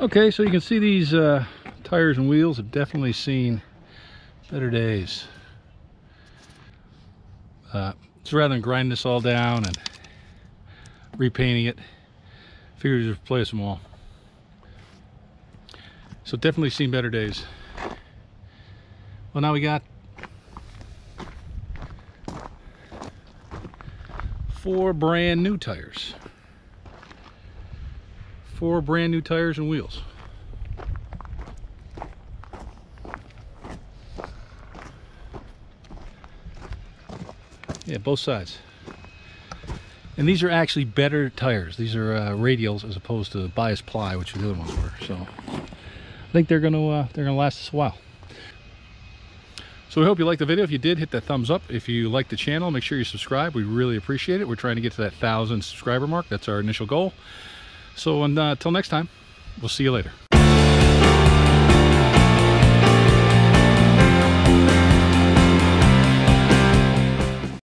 Okay, so you can see these tires and wheels have definitely seen better days. So rather than grinding this all down and repainting it, I figured to replace them all. So definitely seen better days. Well, now we got 4 brand new tires. 4 brand new tires and wheels. Yeah, both sides. And these are actually better tires. These are radials as opposed to bias ply, which the other ones were. So I think they're gonna last us a while. So we hope you liked the video. If you did, hit that thumbs up. If you like the channel, make sure you subscribe. We really appreciate it. We're trying to get to that 1,000 subscriber mark. That's our initial goal. So until next time, we'll see you later.